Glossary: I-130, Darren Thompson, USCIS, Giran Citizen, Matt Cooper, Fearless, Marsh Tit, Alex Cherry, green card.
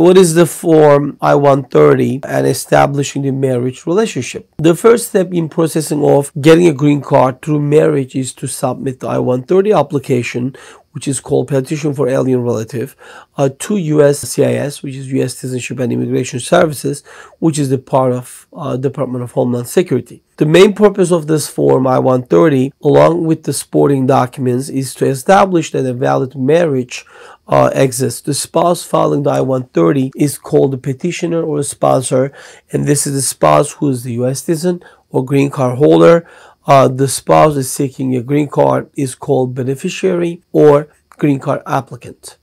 What is the form I-130 and establishing the marriage relationship? The first step in processing of getting a green card through marriage is to submit the I-130 application, which is called Petition for Alien Relative, to USCIS, which is U.S. Citizenship and Immigration Services, which is the part of Department of Homeland Security. The main purpose of this form I-130, along with the supporting documents, is to establish that a valid marriage exists. The spouse filing the I-130 is called the petitioner or a sponsor, and this is the spouse who is the U.S. citizen or green card holder. The spouse is seeking a green card is called beneficiary or green card applicant.